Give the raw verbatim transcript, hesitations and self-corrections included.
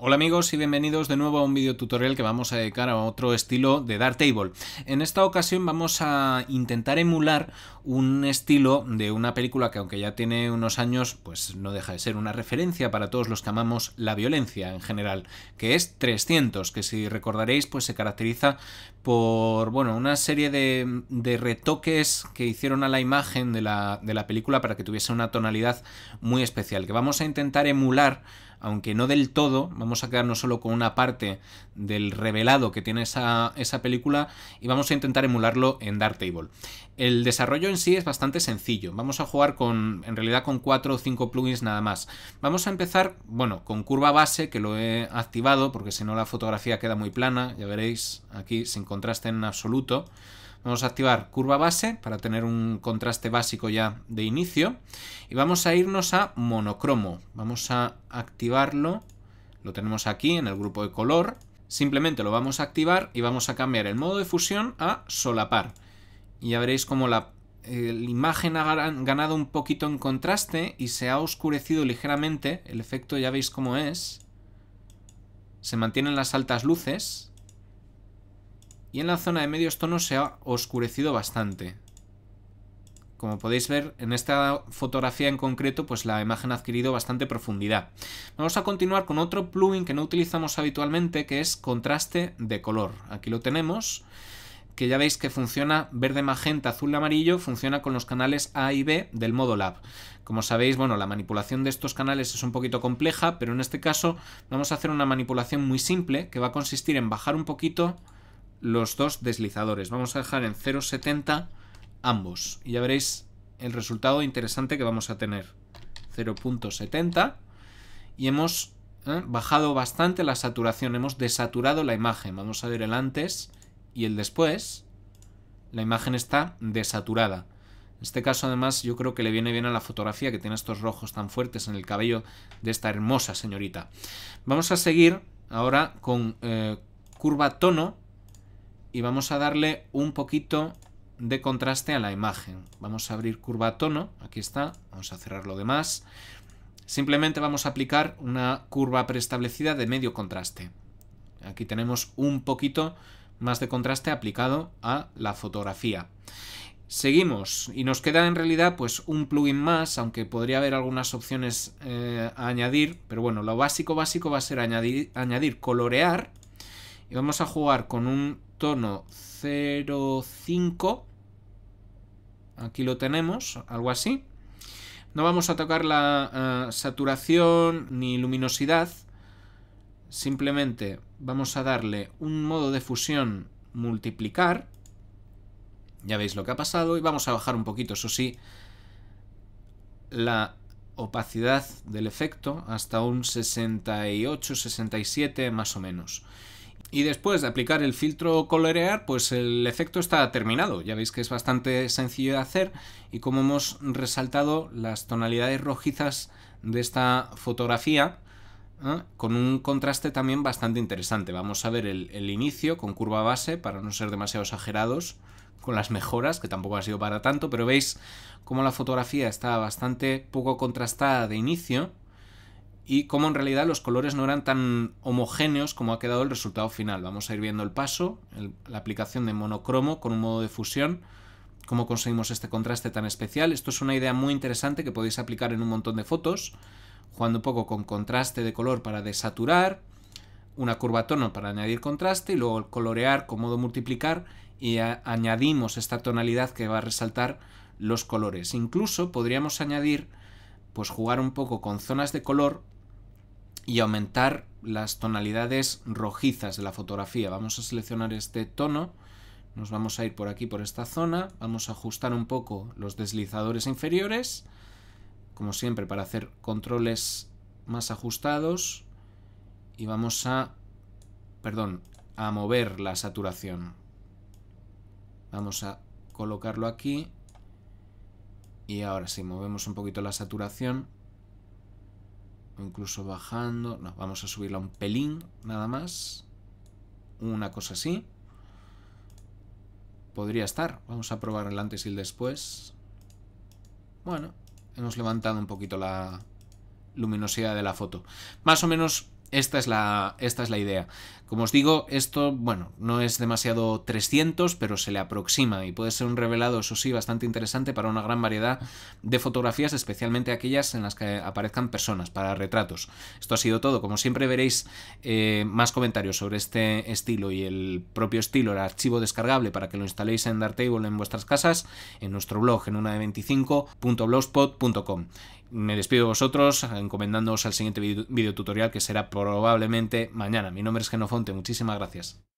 Hola amigos y bienvenidos de nuevo a un video tutorial que vamos a dedicar a otro estilo de Darktable. En esta ocasión vamos a intentar emular un estilo de una película que, aunque ya tiene unos años, pues no deja de ser una referencia para todos los que amamos la violencia en general, que es trescientos, que si recordaréis pues se caracteriza por bueno, una serie de, de retoques que hicieron a la imagen de la, de la película para que tuviese una tonalidad muy especial, que vamos a intentar emular, aunque no del todo. Vamos a quedarnos solo con una parte del revelado que tiene esa, esa película y vamos a intentar emularlo en Darktable. El desarrollo en sí es bastante sencillo. Vamos a jugar con, en realidad, con cuatro o cinco plugins nada más. Vamos a empezar, bueno, con curva base, que lo he activado porque si no la fotografía queda muy plana, ya veréis aquí sin contraste en absoluto. Vamos a activar curva base para tener un contraste básico ya de inicio y vamos a irnos a monocromo. Vamos a activarlo, lo tenemos aquí en el grupo de color, simplemente lo vamos a activar y vamos a cambiar el modo de fusión a solapar. Y ya veréis cómo la, eh, la imagen ha ganado un poquito en contraste y se ha oscurecido ligeramente. El efecto ya veis cómo es, se mantienen las altas luces. Y en la zona de medios tonos se ha oscurecido bastante. Como podéis ver, en esta fotografía en concreto, pues la imagen ha adquirido bastante profundidad. Vamos a continuar con otro plugin que no utilizamos habitualmente, que es contraste de color. Aquí lo tenemos, que ya veis que funciona verde, magenta, azul, amarillo, funciona con los canales A y B del modo Lab. Como sabéis, bueno, la manipulación de estos canales es un poquito compleja, pero en este caso vamos a hacer una manipulación muy simple, que va a consistir en bajar un poquito los dos deslizadores. Vamos a dejar en cero coma setenta ambos y ya veréis el resultado interesante que vamos a tener, cero coma setenta, y hemos ¿eh? bajado bastante la saturación, hemos desaturado la imagen. Vamos a ver el antes y el después, la imagen está desaturada. En este caso, además, yo creo que le viene bien a la fotografía, que tiene estos rojos tan fuertes en el cabello de esta hermosa señorita. Vamos a seguir ahora con eh, curva tono y vamos a darle un poquito de contraste a la imagen. Vamos a abrir curva tono, aquí está, vamos a cerrar lo demás. Simplemente vamos a aplicar una curva preestablecida de medio contraste. Aquí tenemos un poquito más de contraste aplicado a la fotografía. Seguimos y nos queda en realidad pues un plugin más, aunque podría haber algunas opciones eh, a añadir, pero bueno, lo básico básico va a ser añadir, añadir colorear. Y vamos a jugar con un tono cero coma cinco, aquí lo tenemos, algo así. No vamos a tocar la uh, saturación ni luminosidad, simplemente vamos a darle un modo de fusión multiplicar, ya veis lo que ha pasado, y vamos a bajar un poquito, eso sí, la opacidad del efecto hasta un sesenta y ocho sesenta y siete más o menos. Y después de aplicar el filtro colorear, pues el efecto está terminado. Ya veis que es bastante sencillo de hacer y como hemos resaltado las tonalidades rojizas de esta fotografía, ¿eh? con un contraste también bastante interesante. Vamos a ver el, el inicio con curva base para no ser demasiado exagerados con las mejoras, que tampoco ha sido para tanto, pero veis cómo la fotografía está bastante poco contrastada de inicio. Y como en realidad los colores no eran tan homogéneos como ha quedado el resultado final. Vamos a ir viendo el paso, el, la aplicación de monocromo con un modo de fusión, cómo conseguimos este contraste tan especial. Esto es una idea muy interesante que podéis aplicar en un montón de fotos, jugando un poco con contraste de color para desaturar, una curva tono para añadir contraste y luego el colorear con modo multiplicar y a, añadimos esta tonalidad que va a resaltar los colores. Incluso podríamos añadir, pues jugar un poco con zonas de color y aumentar las tonalidades rojizas de la fotografía. Vamos a seleccionar este tono, nos vamos a ir por aquí, por esta zona, vamos a ajustar un poco los deslizadores inferiores, como siempre para hacer controles más ajustados, y vamos a, perdón, a mover la saturación. Vamos a colocarlo aquí, y ahora sí, movemos un poquito la saturación, incluso bajando, no, vamos a subirla un pelín nada más, una cosa así, podría estar. Vamos a probar el antes y el después. Bueno, hemos levantado un poquito la luminosidad de la foto. Más o menos Esta es la, esta es la idea. Como os digo, esto, bueno, no es demasiado trescientos, pero se le aproxima y puede ser un revelado, eso sí, bastante interesante para una gran variedad de fotografías, especialmente aquellas en las que aparezcan personas, para retratos. Esto ha sido todo. Como siempre veréis eh, más comentarios sobre este estilo y el propio estilo, el archivo descargable para que lo instaléis en Darktable en vuestras casas, en nuestro blog, en una de veinticinco punto blogspot punto com. Me despido de vosotros encomendándoos al siguiente video tutorial, que será probablemente mañana. Mi nombre es Genofonte, muchísimas gracias.